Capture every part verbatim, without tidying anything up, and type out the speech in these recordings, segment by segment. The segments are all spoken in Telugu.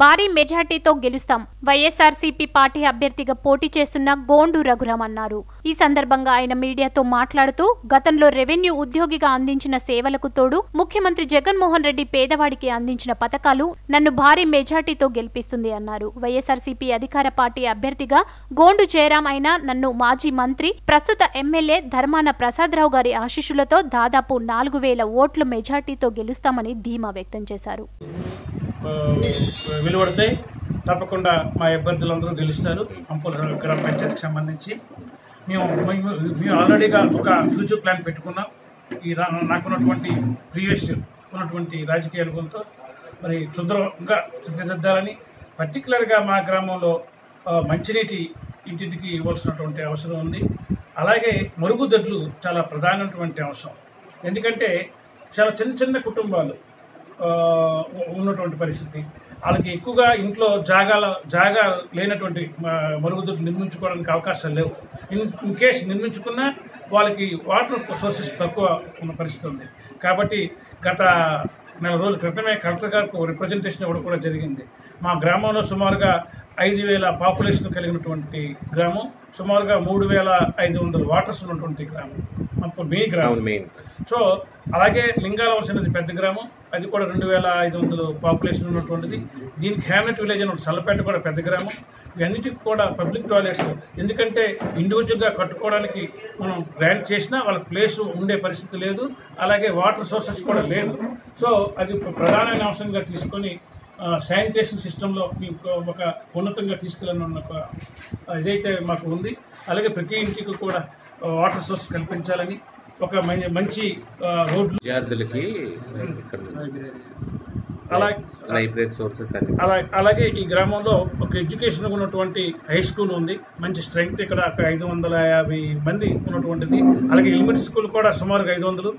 భారీ మెజార్టీతో గెలుస్తాం వైఎస్ఆర్సీపీ పార్టీ అభ్యర్థిగా పోటీ చేస్తున్న గోండు రఘురామ్ అన్నారు। ఈ సందర్భంగా ఆయన మీడియాతో మాట్లాడుతూ గతంలో రెవెన్యూ ఉద్యోగిగా అందించిన సేవలకు తోడు ముఖ్యమంత్రి జగన్ మోహన్ రెడ్డి పేదవాడికి అందించిన పతకాలు నన్ను భారీ మెజార్టీతో గెలుపిస్తుంది అన్నారు। వైఎస్ఆర్సీపీ అధికార పార్టీ అభ్యర్థిగా గోండు జయరామ్ అయినా నన్ను మాజీ మంత్రి ప్రస్తుత ఎమ్మెల్యే ధర్మాన ప్రసాదరావు గారి ఆశీస్సులతో దాదాపు నాలుగు వేల ఓట్ల మెజార్టీతో గెలుస్తామని ధీమా వ్యక్తం చేశారు। వెలువడతాయి తప్పకుండా మా అభ్యర్థులందరూ గెలుస్తారు। అంపల్ గ్రామ పంచాయతీకి సంబంధించి మేము మేము ఆల్రెడీగా ఒక ఫ్యూచర్ ప్లాన్ పెట్టుకున్నాం। ఈ నాకున్నటువంటి ప్రీవియస్ ఉన్నటువంటి రాజకీయ అనుభవంతో మరి సుందరంగా సిద్ధిద్దాలని పర్టికులర్గా మా గ్రామంలో మంచినీటి ఇంటింటికి ఇవ్వాల్సినటువంటి అవసరం ఉంది। అలాగే మరుగుదొడ్లు చాలా ప్రధానమైనటువంటి అవసరం, ఎందుకంటే చాలా చిన్న చిన్న కుటుంబాలు ఉన్నటువంటి పరిస్థితి, వాళ్ళకి ఎక్కువగా ఇంట్లో జాగాల జాగా లేనటువంటి మరుగుదొడ్లు నిర్మించుకోవడానికి అవకాశాలు లేవు। ఇన్ ఇన్ కేస్ నిర్మించుకున్నా వాళ్ళకి వాటర్ సోర్సెస్ తక్కువ ఉన్న పరిస్థితి ఉంది। కాబట్టి గత నెల రోజుల క్రితమే కలెక్టర్ గారికి రిప్రజెంటేషన్ ఇవ్వడం కూడా జరిగింది। మా గ్రామంలో సుమారుగా ఐదు వేల పాపులేషన్ కలిగినటువంటి గ్రామం, సుమారుగా మూడు వేల ఐదు వందల వాటర్స్ ఉన్నటువంటి గ్రామం మెయిన్ గ్రామం మెయిన్ సో అలాగే లింగాలవలసి అనేది పెద్ద గ్రామం, అది కూడా రెండు వేల ఐదు వందలు పాపులేషన్ ఉన్నటువంటిది। దీనికి హ్యామ్లెట్ విలేజ్ అని ఒకటి, సల్లపేట కూడా పెద్ద గ్రామం, ఇవన్నిటికి కూడా పబ్లిక్ టాయిలెట్స్, ఎందుకంటే ఇండివిజువల్గా కట్టుకోవడానికి మనం గ్రాంట్ చేసినా వాళ్ళ ప్లేస్ ఉండే పరిస్థితి లేదు, అలాగే వాటర్ సోర్సెస్ కూడా లేదు। సో అది ప్రధానమైన అంశంగా తీసుకొని శానిటేషన్ సిస్టంలో మీకు ఒక ఉన్నతంగా తీసుకెళ్ళనున్న ఒక ఇదైతే మాకు ఉంది। అలాగే ప్రతి ఇంటికి కూడా వాటర్ సోర్స్ కల్పించాలని ఒక మంచి రోడ్లు విద్యార్థులకి లైబ్రరీ సోర్సెస్ అలా అలాగే ఈ గ్రామంలో ఒక ఎడ్యుకేషన్ ఉన్నటువంటి హై స్కూల్ ఉంది, మంచి స్ట్రెంగ్త్ ఇక్కడ ఒక ఐదు వందల యాభై మంది ఉన్నటువంటిది, అలాగే ఎలిమెంటరీ స్కూల్ కూడా సుమారుగా ఐదు వందలు।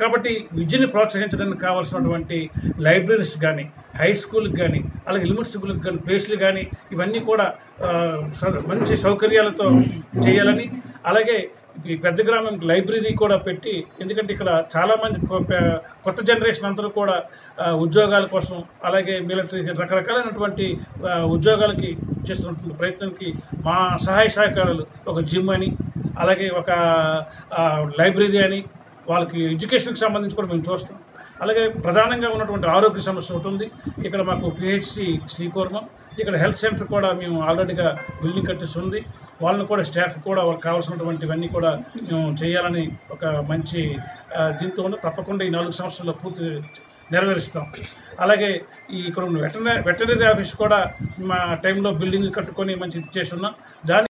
కాబట్టి విద్యను ప్రోత్సహించడానికి కావాల్సినటువంటి లైబ్రరీస్ కానీ, హై స్కూల్కి కానీ, అలాగే ఎలిమెంటరీ స్కూల్కి కానీ ప్లేస్లు కానీ ఇవన్నీ కూడా మంచి సౌకర్యాలతో చేయాలని, అలాగే ఈ పెద్ద గ్రామానికి లైబ్రరీ కూడా పెట్టి, ఎందుకంటే ఇక్కడ చాలామంది కొత్త జనరేషన్ అందరూ కూడా ఉద్యోగాల కోసం అలాగే మిలిటరీ రకరకాలైనటువంటి ఉద్యోగాలకి చేస్తున్నటువంటి ప్రయత్నానికి మా సహాయ సహకారాలు ఒక జిమ్ అని, అలాగే ఒక లైబ్రరీ అని, వాళ్ళకి ఎడ్యుకేషన్కి సంబంధించి కూడా మేము చూస్తాం। అలాగే ప్రధానంగా ఉన్నటువంటి ఆరోగ్య సమస్య ఒకటి ఉంది, ఇక్కడ మాకు పిహెచ్సి శ్రీకూర్మం, ఇక్కడ హెల్త్ సెంటర్ కూడా మేము ఆల్రెడీగా బిల్డింగ్ కట్టేసి ఉంది, వాళ్ళని కూడా స్టాఫ్ కూడా వాళ్ళకి కావాల్సినటువంటివన్నీ కూడా మేము చేయాలని ఒక మంచి దీంతో ఉన్న తప్పకుండా ఈ నాలుగు సంవత్సరాల్లో పూర్తి నెరవేరుస్తాం। అలాగే ఈ ఇక్కడ ఉన్న వెటర్నరీ వెటర్నరీ ఆఫీస్ కూడా మా టైంలో బిల్డింగ్ కట్టుకొని మంచి ఇది చేసి ఉన్నాం దాన్ని